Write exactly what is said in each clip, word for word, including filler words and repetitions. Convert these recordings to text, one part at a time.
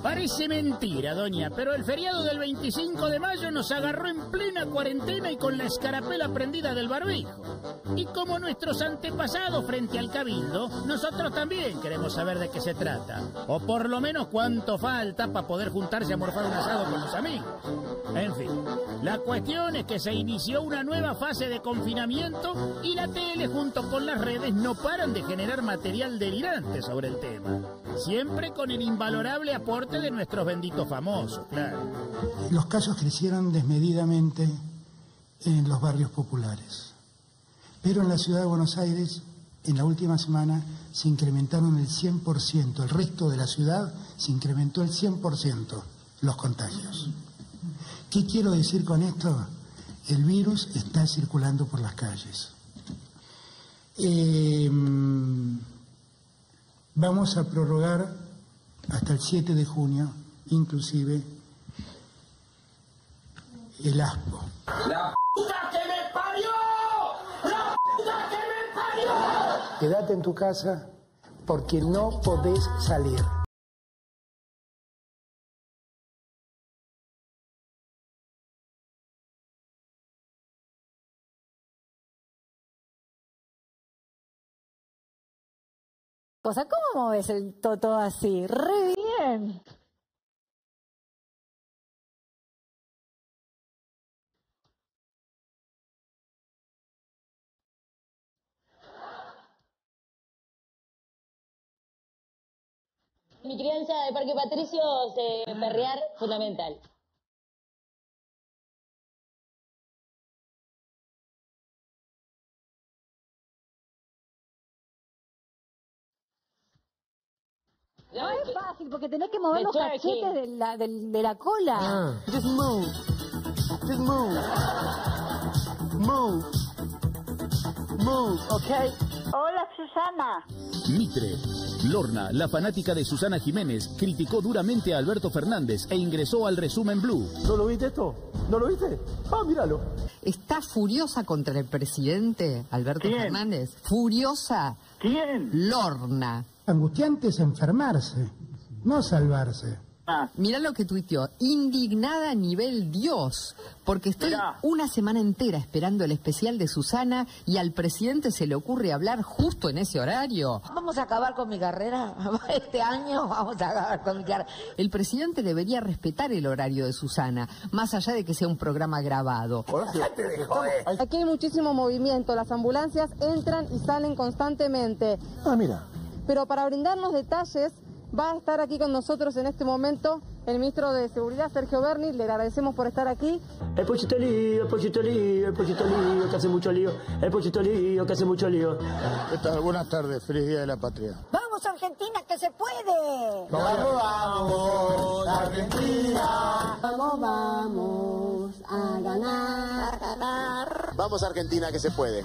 Parece mentira, doña, pero el feriado del veinticinco de mayo nos agarró en plena cuarentena y con la escarapela prendida del barbijo. Y como nuestros antepasados frente al cabildo, nosotros también queremos saber de qué se trata. O por lo menos cuánto falta para poder juntarse a morfar un asado con los amigos. En fin, la cuestión es que se inició una nueva fase de confinamiento y la tele junto con las redes no paran de generar material delirante sobre el tema. Siempre con el invalorable aporte de nuestros benditos famosos, claro. Los casos crecieron desmedidamente en los barrios populares, pero en la ciudad de Buenos Aires, en la última semana, se incrementaron el cien por ciento, el resto de la ciudad se incrementó el cien por ciento los contagios. ¿Qué quiero decir con esto? El virus está circulando por las calles. Eh, vamos a prorrogar hasta el siete de junio, inclusive, el ASPO. ¡La puta que me parió! ¡La puta que me parió! Quédate en tu casa porque no podés salir. Cosa, ¿cómo ves el toto así? ¡Re bien! Mi crianza de Parque Patricio, eh, perrear, fundamental. No es fácil, porque tenés que mover los cachetes de la, de, de la cola. Ah. Just move. Just move. Move. Move, ¿ok? Hola, Susana. Mitre. Lorna, la fanática de Susana Jiménez, criticó duramente a Alberto Fernández e ingresó al Resumen Blue. ¿No lo viste esto? ¿No lo viste? Ah, míralo. Está furiosa contra el presidente Alberto ¿Quién? Fernández. Furiosa. ¿Quién? Lorna. Angustiante es enfermarse, no salvarse. Ah. Mirá lo que tuiteó, indignada a nivel Dios, porque estoy Mirá. una semana entera esperando el especial de Susana y al presidente se le ocurre hablar justo en ese horario. Vamos a acabar con mi carrera, este año vamos a acabar con mi carrera. El presidente debería respetar el horario de Susana, más allá de que sea un programa grabado. Aquí hay muchísimo movimiento, las ambulancias entran y salen constantemente. Ah, mira. Pero para brindarnos detalles, va a estar aquí con nosotros en este momento el ministro de Seguridad, Sergio Berni. Le agradecemos por estar aquí. El pochito lío, el pochito lío, el pochito lío, que hace mucho lío. El pochito lío, que hace mucho lío. Buenas tardes, feliz Día de la Patria. ¡Vamos, Argentina, que se puede! ¡Vamos, vamos, Argentina! ¡Vamos, vamos a ganar, a ganar! ¡Vamos, Argentina, que se puede!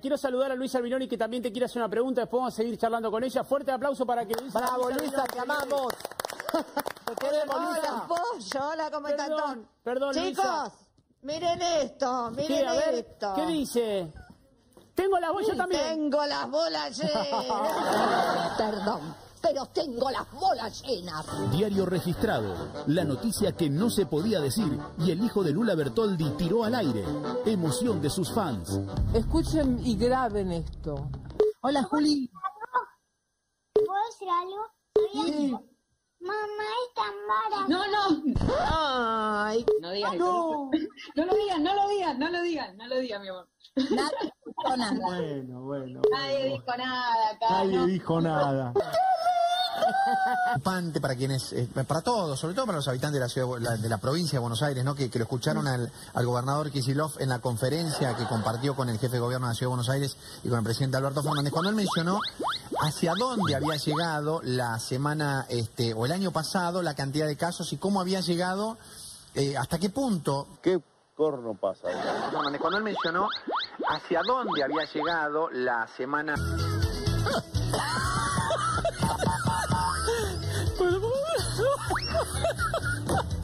Quiero saludar a Luisa Albinoni, que también te quiere hacer una pregunta, después vamos a seguir charlando con ella. Fuerte aplauso para que Luisa... ¡Bravo, Luisa, Luisa, te amamos! Te queremos, hola, Luisa. Pollo, hola, ¿cómo están todos? Perdón, chicos, Luisa, miren esto, miren ¿Qué? A ver, esto. ¿Qué dice? Tengo las bolas, sí, yo también. Tengo las bolas llenas. Perdón, pero tengo las bolas llenas. Diario registrado, la noticia que no se podía decir y el hijo de Lula Bertoldi tiró al aire. Emoción de sus fans. Escuchen y graben esto. Hola, Juli. ¿Puedo decir algo? Sí. Mamá es tan barata. No, no. Ay. No digas no. Eso. No lo digas, no lo digas, no lo digas, no lo digas, mi amor. Nadie dijo nada. Bueno, bueno. Nadie bueno. dijo nada acá. Nadie ¿no? dijo nada. Preocupante para quienes, eh, para todos, sobre todo para los habitantes de la ciudad, la, de la provincia de Buenos Aires, ¿no? Que, que lo escucharon al, al gobernador Kicillof en la conferencia que compartió con el jefe de gobierno de la ciudad de Buenos Aires y con el presidente Alberto Fernández, cuando él mencionó hacia dónde había llegado la semana, este, o el año pasado, la cantidad de casos y cómo había llegado, eh, hasta qué punto. ¿Qué corno pasa? Cuando él mencionó hacia dónde había llegado la semana.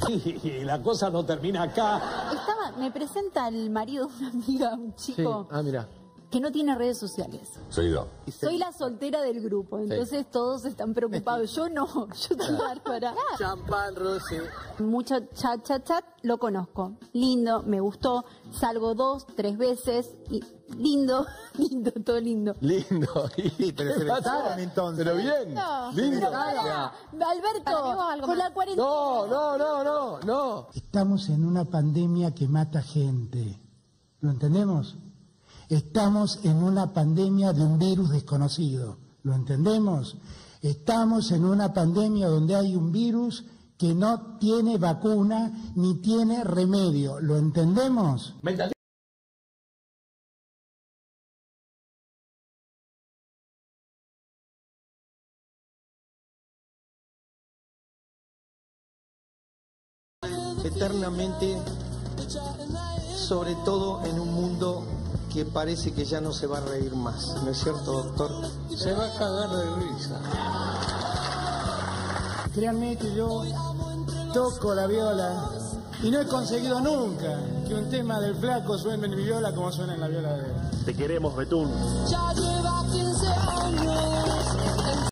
Y la cosa no termina acá. Estaba, me presenta el marido de una amiga, un chico. Sí. Ah, mira. que no tiene redes sociales. Soy yo. Soy la soltera del grupo, entonces sí, todos están preocupados. Yo no, yo estoy bárbara. Champán, Rosé. Mucho chat, chat, chat, lo conozco. Lindo, me gustó, salgo dos, tres veces, y lindo, lindo, todo lindo. Lindo, y te presentaron entonces. Pero bien, lindo. lindo. Ah, Alberto, con la cuarentena. No, no, no, no, no. Estamos en una pandemia que mata gente. ¿Lo entendemos? Estamos en una pandemia de un virus desconocido, ¿lo entendemos? Estamos en una pandemia donde hay un virus que no tiene vacuna ni tiene remedio, ¿lo entendemos? Eternamente, sobre todo en un mundo que parece que ya no se va a reír más, ¿no es cierto, doctor? Se va a cagar de risa. Créanme que yo toco la viola y no he conseguido nunca que un tema del flaco suene en mi viola como suena en la viola de él. Te queremos, Betún.